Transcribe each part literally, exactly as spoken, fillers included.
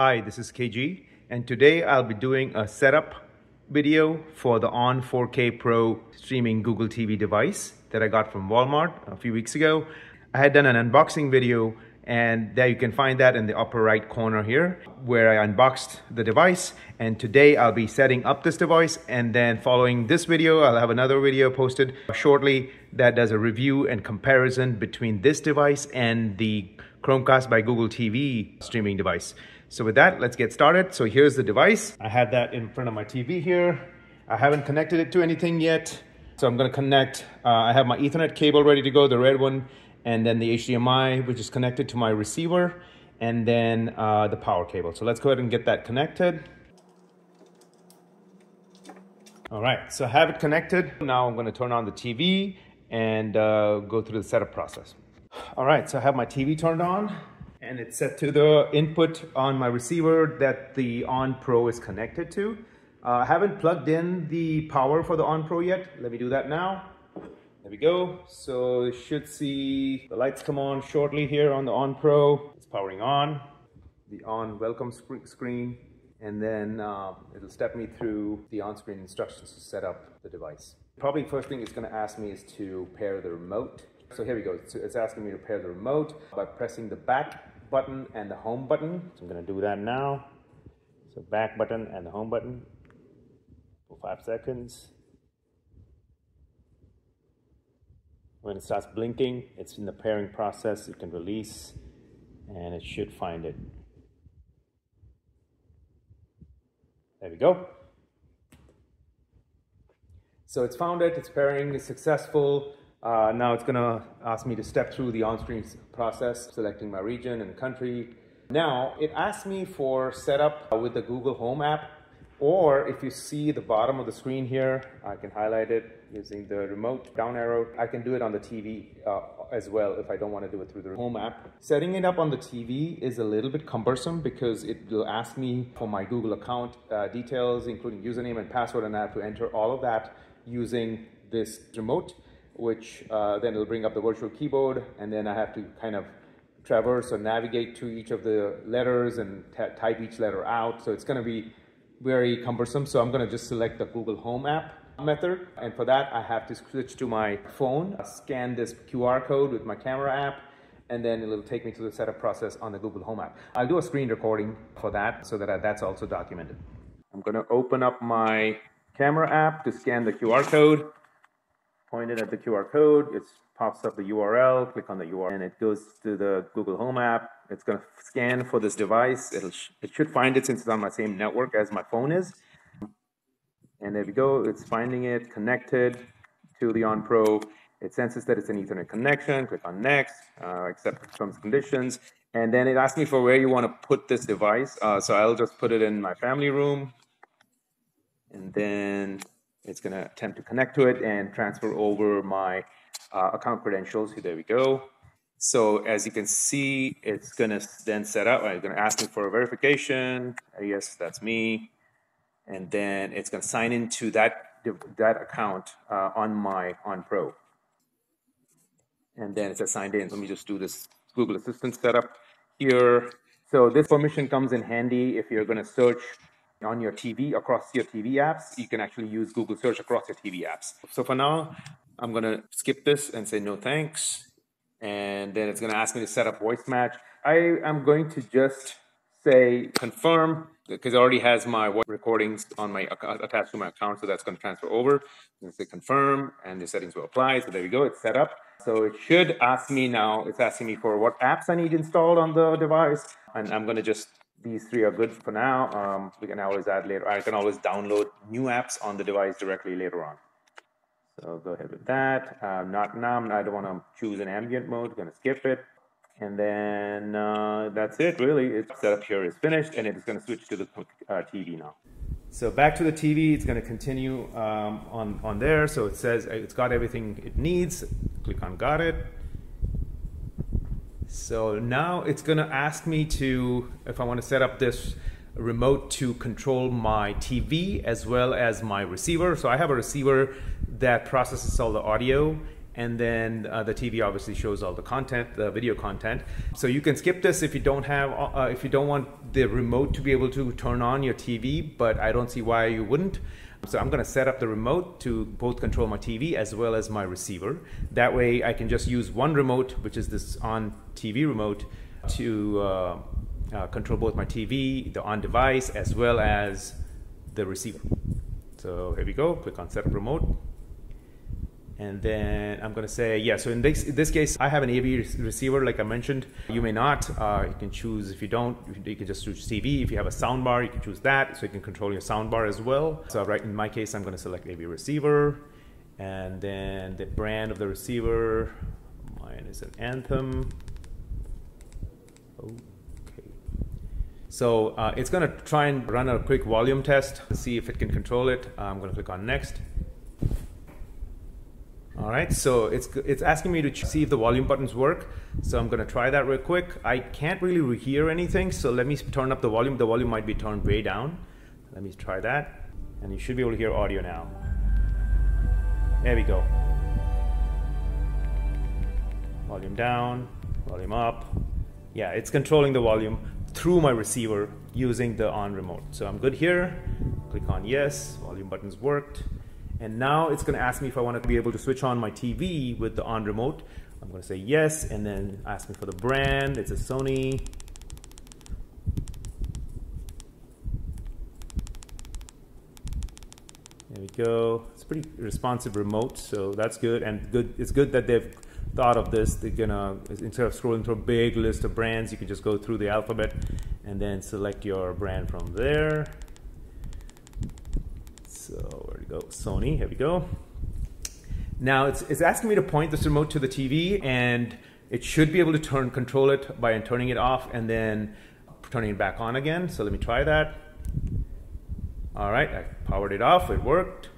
Hi, this is K G, and today I'll be doing a setup video for the Onn four K Pro streaming Google T V device that I got from Walmart a few weeks ago. I had done an unboxing video, and there you can find that in the upper right corner here, where I unboxed the device. And today I'll be setting up this device, and then following this video, I'll have another video posted shortly that does a review and comparison between this device and the Chromecast by Google T V streaming device. So with that, let's get started. So here's the device. I have that in front of my T V here. I haven't connected it to anything yet. So I'm gonna connect, uh, I have my Ethernet cable ready to go, the red one, and then the H D M I, which is connected to my receiver, and then uh, the power cable. So let's go ahead and get that connected. All right, so I have it connected. Now I'm gonna turn on the T V and uh, go through the setup process. All right, so I have my T V turned on, and it's set to the input on my receiver that the Onn Pro is connected to. Uh, I haven't plugged in the power for the Onn Pro yet. Let me do that now. There we go. So you should see the lights come on shortly here on the Onn Pro. It's powering on, the Onn welcome screen, and then um, it'll step me through the on-screen instructions to set up the device. Probably first thing it's gonna ask me is to pair the remote. So here we go, it's asking me to pair the remote by pressing the back button and the home button. So I'm gonna do that now. So back button and the home button for five seconds. When it starts blinking, it's in the pairing process. You can release and it should find it. There we go. So it's found it, it's pairing, it's successful. Uh, now it's gonna ask me to step through the on-screen process, selecting my region and country. Now it asks me for setup with the Google Home app, or if you see the bottom of the screen here, I can highlight it using the remote down arrow. I can do it on the T V uh, as well if I don't want to do it through the Home app. Setting it up on the T V is a little bit cumbersome because it will ask me for my Google account uh, details, including username and password, and I have to enter all of that using this remote, which uh, then it'll bring up the virtual keyboard, and then I have to kind of traverse or navigate to each of the letters and type each letter out. So it's gonna be very cumbersome. So I'm gonna just select the Google Home app method. And for that, I have to switch to my phone, scan this Q R code with my camera app, and then it'll take me to the setup process on the Google Home app. I'll do a screen recording for that so that that's also documented. I'm gonna open up my camera app to scan the Q R code. Point it at the Q R code, it pops up the U R L, click on the U R L, and it goes to the Google Home app. It's gonna scan for this device. It'll, it should find it since it's on my same network as my phone is. And there we go, it's finding it, connected to the Onn Pro. It senses that it's an Ethernet connection, click on next, uh, accept terms and conditions. And then it asks me for where you wanna put this device. Uh, so I'll just put it in my family room, and then it's gonna attempt to connect to it and transfer over my uh, account credentials. Here, there we go. So as you can see, it's gonna then set up, it's gonna ask me for a verification. Yes, that's me. And then it's gonna sign into that that account uh, on my Onn Pro. And then it's signed in. Let me just do this Google Assistant setup here. So this permission comes in handy if you're gonna search on your T V, across your T V apps. You can actually use Google search across your T V apps. So for now, I'm gonna skip this and say no thanks. And then it's gonna ask me to set up voice match. I am going to just say confirm, because it already has my voice recordings on my attached to my account, so that's gonna transfer over. I'm gonna say confirm, and the settings will apply. So there you go, it's set up. So it should ask me now, it's asking me for what apps I need installed on the device. And I'm gonna just, these three are good for now. Um, we can always add later. I can always download new apps on the device directly later on. So go ahead with that. Uh, not now, I don't want to choose an ambient mode. Going to skip it. And then uh, that's it really. It's set up here is finished, and it's going to switch to the uh, T V now. So back to the T V, it's going to continue um, on, on there. So it says it's got everything it needs. Click on got it. So now it's going to ask me to, if I want to set up this remote to control my T V as well as my receiver. So I have a receiver that processes all the audio and then uh, the T V obviously shows all the content, the video content. So you can skip this if you don't have, uh, if you don't want the remote to be able to turn on your T V, but I don't see why you wouldn't. So I'm going to set up the remote to both control my T V as well as my receiver. That way I can just use one remote, which is this Onn T V remote, to uh, uh, control both my T V, the Onn device, as well as the receiver. So here we go, click on setup remote. And then I'm gonna say, yeah, so in this, in this case, I have an A V receiver, like I mentioned. You may not, uh, you can choose, if you don't, you can just choose T V. If you have a sound bar, you can choose that, so you can control your sound bar as well. So right in my case, I'm gonna select A V receiver, and then the brand of the receiver, mine is an Anthem. Okay. So uh, it's gonna try and run a quick volume test, see if it can control it. I'm gonna click on next. All right, so it's, it's asking me to see if the volume buttons work. So I'm gonna try that real quick. I can't really hear anything, so let me turn up the volume. The volume might be turned way down. Let me try that. And you should be able to hear audio now. There we go. Volume down, volume up. Yeah, it's controlling the volume through my receiver using the Onn remote. So I'm good here. Click on yes, volume buttons worked. And now it's gonna ask me if I wanna be able to switch on my T V with the Onn remote. I'm gonna say yes, and then ask me for the brand. It's a Sony. There we go. It's a pretty responsive remote, so that's good. And good, it's good that they've thought of this. They're gonna, instead of scrolling through a big list of brands, you can just go through the alphabet and then select your brand from there. So where to go? Sony, here we go. Now it's, it's asking me to point this remote to the T V, and it should be able to turn control it by turning it off and then turning it back on again. So let me try that. All right, I powered it off, it worked.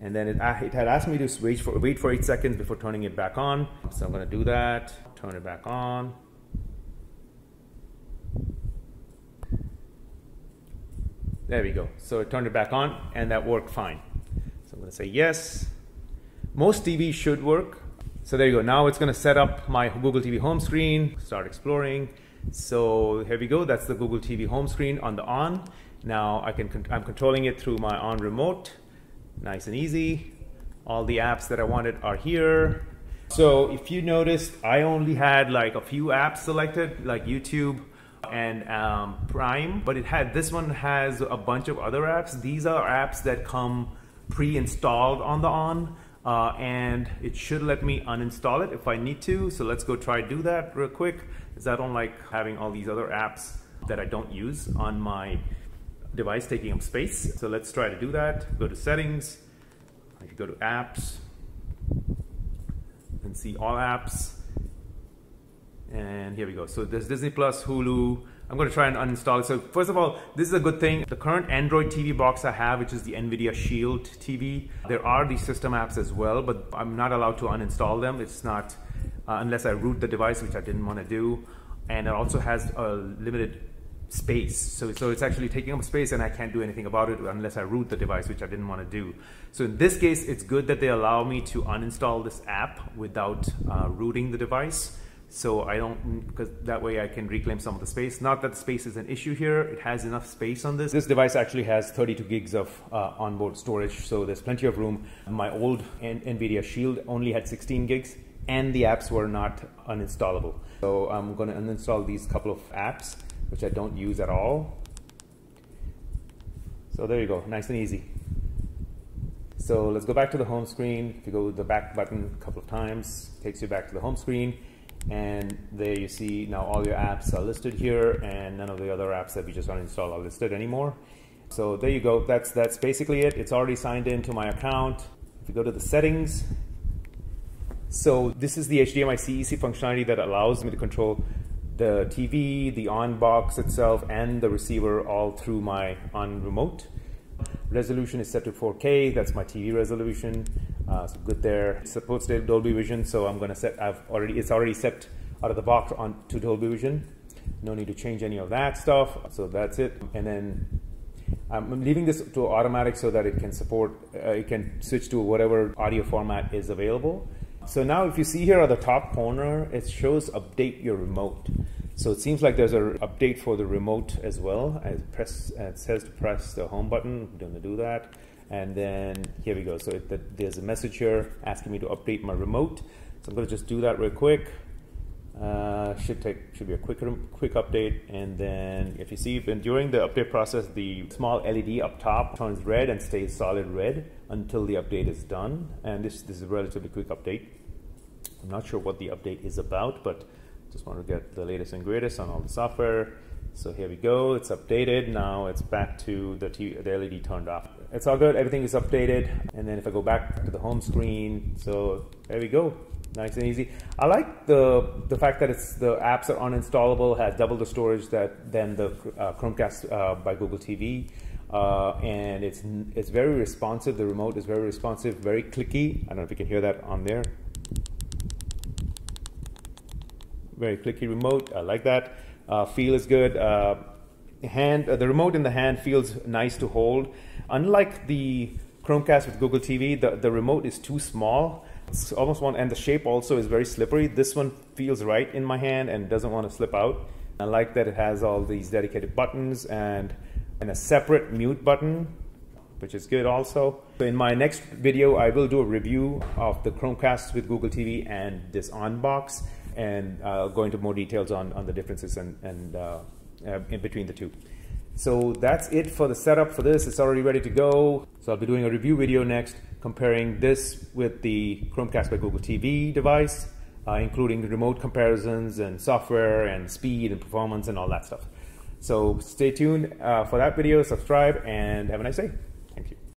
And then it, it had asked me to wait for, wait for eight seconds before turning it back on. So I'm gonna do that, turn it back on. There we go. So it turned it back on, and that worked fine. So I'm going to say yes. Most T Vs should work. So there you go. Now it's going to set up my Google T V home screen, start exploring. So here we go. That's the Google T V home screen on the Onn. Now I can, I'm controlling it through my Onn remote. Nice and easy. All the apps that I wanted are here. So if you noticed, I only had like a few apps selected, like YouTube and um, Prime, but it had, this one has a bunch of other apps. These are apps that come pre-installed on the Onn, uh, and it should let me uninstall it if I need to. So let's go try do that real quick, because I don't like having all these other apps that I don't use on my device taking up space. So let's try to do that. Go to settings, I should go to apps and see all apps. And here we go. So there's Disney Plus, Hulu. I'm going to try and uninstall it. So first of all, this is a good thing. The current Android T V box I have, which is the Nvidia Shield T V, there are these system apps as well, but I'm not allowed to uninstall them. It's not uh, unless I root the device, which I didn't want to do. And it also has a limited space. So, so it's actually taking up space, and I can't do anything about it unless I root the device, which I didn't want to do. So in this case, it's good that they allow me to uninstall this app without uh, rooting the device. So I don't, because that way I can reclaim some of the space. Not that space is an issue here. It has enough space on this. This device actually has thirty-two gigs of uh, onboard storage, so there's plenty of room. My old N NVIDIA Shield only had sixteen gigs, and the apps were not uninstallable. So I'm gonna uninstall these couple of apps, which I don't use at all. So there you go, nice and easy. So let's go back to the home screen. If you go to the back button a couple of times, it takes you back to the home screen. And there you see now all your apps are listed here, and none of the other apps that we just uninstalled are listed anymore. So there you go. That's, that's basically it. It's already signed into my account. If you go to the settings, so this is the H D M I C E C functionality that allows me to control the T V, the Onn box itself, and the receiver all through my Onn remote. Resolution is set to four K. That's my T V resolution. Uh, so good there. It supports Dolby Vision, so I'm gonna set. I've already. It's already set out of the box on to Dolby Vision. No need to change any of that stuff. So that's it. And then I'm leaving this to automatic so that it can support. Uh, it can switch to whatever audio format is available. So now if you see here at the top corner, it shows update your remote. So it seems like there's an update for the remote as well. I press, it says to press the home button. I'm going to do that. And then here we go. So it, the, there's a message here asking me to update my remote. So I'm going to just do that real quick. Uh, should take should be a quick quick update. And then if you see, during the update process, the small L E D up top turns red and stays solid red until the update is done. And this this is a relatively quick update. I'm not sure what the update is about, but just want to get the latest and greatest on all the software. So here we go. It's updated. Now it's back to the, T V, the L E D turned off. It's all good. Everything is updated. And then if I go back to the home screen, so there we go. Nice and easy. I like the the fact that it's the apps are uninstallable, has double the storage that than the uh, Chromecast uh, by Google T V, uh, and it's it's very responsive. The remote is very responsive, very clicky. I don't know if you can hear that on there. Very clicky remote. I like that. Uh, feel is good. Uh, hand uh, the remote in the hand feels nice to hold. Unlike the Chromecast with Google T V, the the remote is too small. It's almost one, and the shape also is very slippery. This one feels right in my hand and doesn't want to slip out. I like that it has all these dedicated buttons and, and a separate mute button, which is good also. So in my next video, I will do a review of the Chromecast with Google T V and this Onn box, and I'll go into more details on, on the differences and, and uh, in between the two. So that's it for the setup for this. It's already ready to go. So I'll be doing a review video next, comparing this with the Chromecast by Google T V device, uh, including remote comparisons and software and speed and performance and all that stuff. So stay tuned uh, for that video, subscribe, and have a nice day.